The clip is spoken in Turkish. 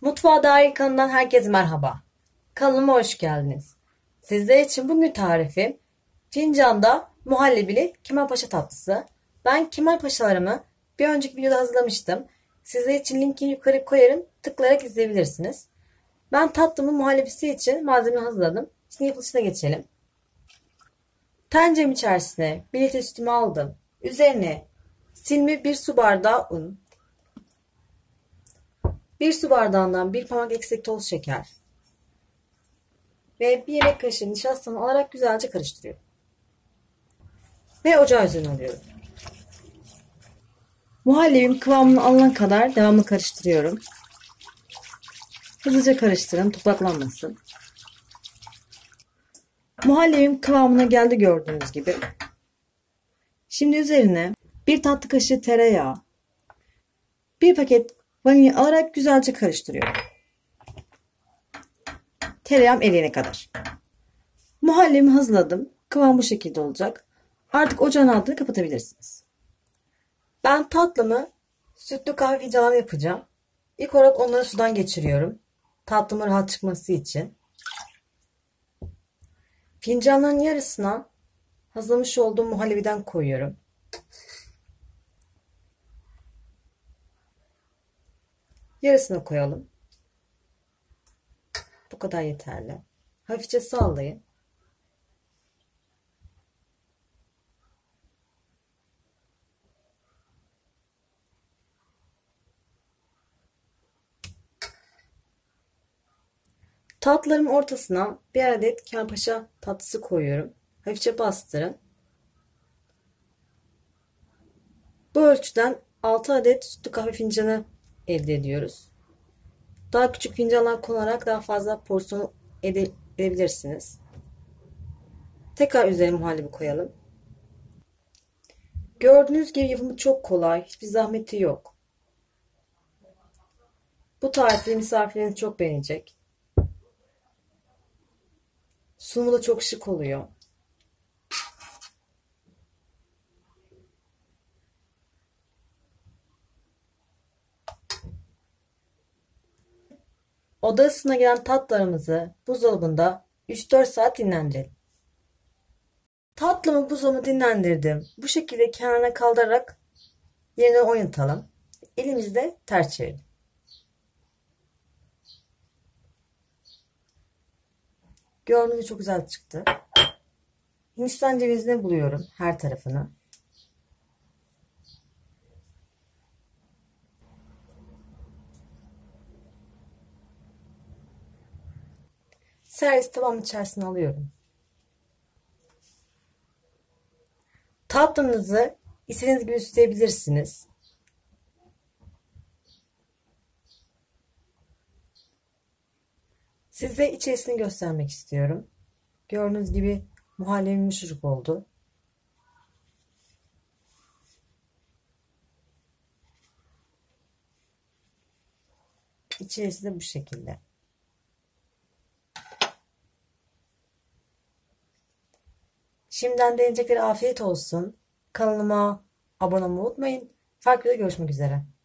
Mutfağa Dair kanalından herkese merhaba. Kanalıma hoş geldiniz. Sizler için bugün tarifim Fincan'da muhallebili kemalpaşa tatlısı. Ben kemalpaşalarımı bir önceki videoda hazırlamıştım. Sizler için linkini yukarı koyarım. Tıklayarak izleyebilirsiniz. Ben tatlımın muhallebisi için malzemeyi hazırladım. Şimdi yapılışına geçelim. Tenceremin içerisine bir litre sütümü aldım. Üzerine silme bir su bardağı un, 1 su bardağından 1 parmak eksik toz şeker ve 1 yemek kaşığı nişastamı alarak güzelce karıştırıyorum. Ve ocağı üzerine alıyorum. Muhallebim kıvamını alana kadar devamlı karıştırıyorum. Hızlıca karıştırın, topaklanmasın. Muhallebim kıvamına geldi gördüğünüz gibi. Şimdi üzerine 1 tatlı kaşığı tereyağı, 1 paket vanilya alarak güzelce karıştırıyorum. Tereyağım eriyene kadar. Muhallebimi hazırladım. Kıvam bu şekilde olacak. Artık ocağın altını kapatabilirsiniz. Ben tatlımı sütlü kahve fincanlarına yapacağım. İlk olarak onları sudan geçiriyorum. Tatlımın rahat çıkması için. Fincanların yarısına hazırlamış olduğum muhallebiden koyuyorum. Yarısını koyalım. Bu kadar yeterli. Hafifçe sallayın. Tatlıların ortasına bir adet kemalpaşa tatlısı koyuyorum. Hafifçe bastırın. Bu ölçüden 6 adet sütlü kahve fincanı elde ediyoruz. Daha küçük fincanlar konarak daha fazla porsiyon edebilirsiniz. Tekrar üzerine muhallebi koyalım. Gördüğünüz gibi yapımı çok kolay. Hiçbir zahmeti yok. Bu tarifi misafirleriniz çok beğenecek. Sunumu da çok şık oluyor. Oda ısısına gelen tatlarımızı buzdolabında 3-4 saat dinlendirelim. Tatlımı buzdolabında dinlendirdim. Bu şekilde kenarına kaldırarak yerine oynatalım. Elimizde ters çevirelim. Görünümü çok güzel çıktı. Hindistan cevizini buluyorum her tarafını. Servis tavam içerisine alıyorum. Tatlınızı istediğiniz gibi süsleyebilirsiniz. Size içerisini göstermek istiyorum. Gördüğünüz gibi muhallebim yumuşacık oldu. İçerisi de bu şekilde. Şimdiden deneyeceklere afiyet olsun. Kanalıma abone olmayı unutmayın. Farklı görüşmek üzere.